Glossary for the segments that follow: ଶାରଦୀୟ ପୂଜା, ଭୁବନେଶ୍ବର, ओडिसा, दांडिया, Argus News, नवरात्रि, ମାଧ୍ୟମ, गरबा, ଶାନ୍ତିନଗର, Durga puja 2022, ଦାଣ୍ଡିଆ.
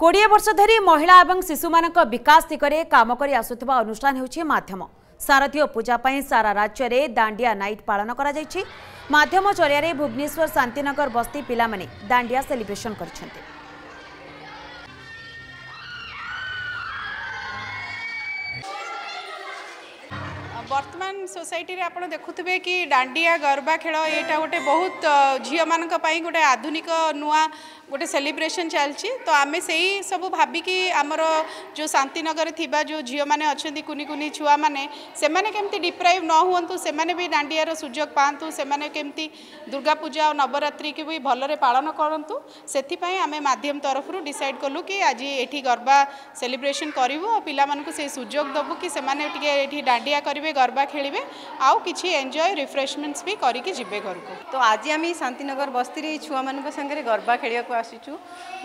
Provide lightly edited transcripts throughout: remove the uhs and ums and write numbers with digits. कोड़े वर्ष धरी महिला एवं शिशु मानक विकास दिगरे काम करी आसुथिबा अनुष्ठान हेउछि माध्यम। शारदीय पूजा पई सारा राज्य रे दांडिया नाइट पालन करा जायछि। माध्यम जरिया भुवनेश्वर शांतिनगर बस्ती पिला माने दांडिया सेलिब्रेशन करछन्ते। वर्तमान सोसाइटी रे आपण देखुथिबे कि डांडिया गरबा खेल एटा गोटे बहुत झियो मानक पई गोटे आधुनिक नुआ गोटे सेलिब्रेशन चलछि। तो आमे सेही सब भाबी कि हमर जो शांतिनगर थिबा जो झियो माने अछंती कुनी कुनी छुआ माने से माने केमती डिप्राइव न होवंतु, से माने भी डांडिया रो सुजोग पांतु, से माने केमती दुर्गा पूजा और नवरात्रि के भी भल रे पालन करंतु। सेथि पई आमे माध्यम तरफ रु डिसाइड करलु कि आज एठी गरबा सेलिब्रेशन करिवो और पिला मानकु से सुजोग दबु कि से माने टिके एठी डांडिया करिवे गरबा खेलिबे आउ किछि एन्जॉय रिफ्रेशमेंट्स भी करिके जिबे घर को। तो आज आम शांतिनगर बस्ती रे छुआ मानक संगे गरबा खेलिया को आसीचु।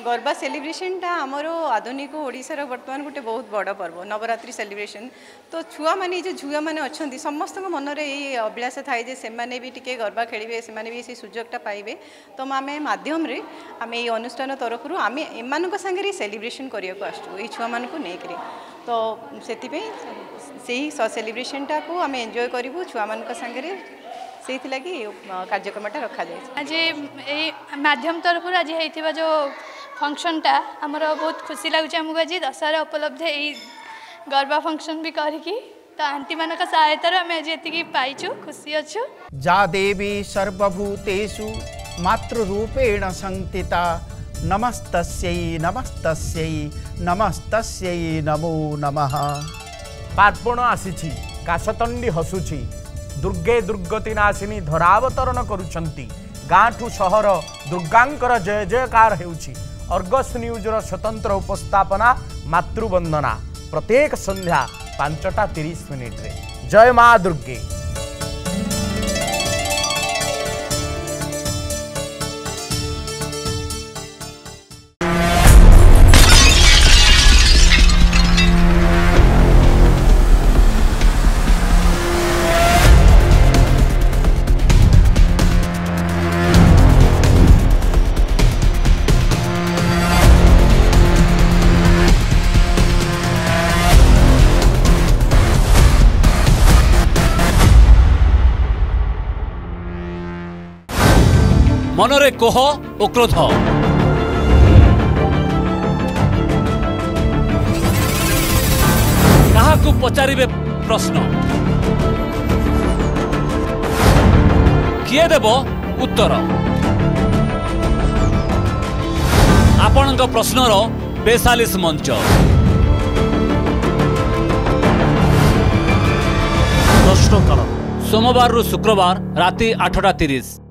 गरबा सेलिब्रेशन टा हमर आधुनिक ओडिसा रो वर्तमान गोटे बहुत बड़ पर्व नवरात्रि सेलिब्रेशन। तो छुआ माने जे झुआ माने अछंती समस्त मन रे ए अभिलाष थाए जे से माने भी टिके गरबा खेलिबे, से माने भी से सुजोग टा पाइबे। तो आम माध्यम रे आम ए अनुष्ठान तरफ रु आम एमानक संगे रे सेलिब्रेशन करिया को आसीचु ए छुआ मानक नै करे। तो सेति पे सेही सेलिब्रेशन टा को आम एन्जॉय करूँ छुआ मान संगे से लगी कार्यक्रम रखा जाए। आज ये माध्यम तरफ आज होता जो फंक्शन टा आमर बहुत खुशी लगुच। आमको आज दशहरा उपलब्ध यही गरबा फंक्शन भी करी तो आंटी मान सहायतार आम आज ये पाइचु खुशी अच्छु। जा देवी सर्वभूतेषु मातृरूपेण संस्थिता नमस्तस्यै नमस्तस्यै नमस्तस्यै नमो नमः। पार्वण आसीछि काशतंडी हसुछि दुर्गे दुर्गति नाशिनी धरावतरण करुछन्ति। गाँठू सहर दुर्गांकर जय जयकार हेउछि। अर्गस न्यूजर स्वतंत्र उपस्थापना मातृवंदना प्रत्येक संध्या 5:30 रे। जय माँ दुर्गे। मनरे कोह ओ क्रोध काहाकु पचारिबे प्रश्न किए देबो उत्तर। आपणक प्रश्नर 42 मंच प्रश्नकाल सोमवार रु शुक्रवार राति 8:30।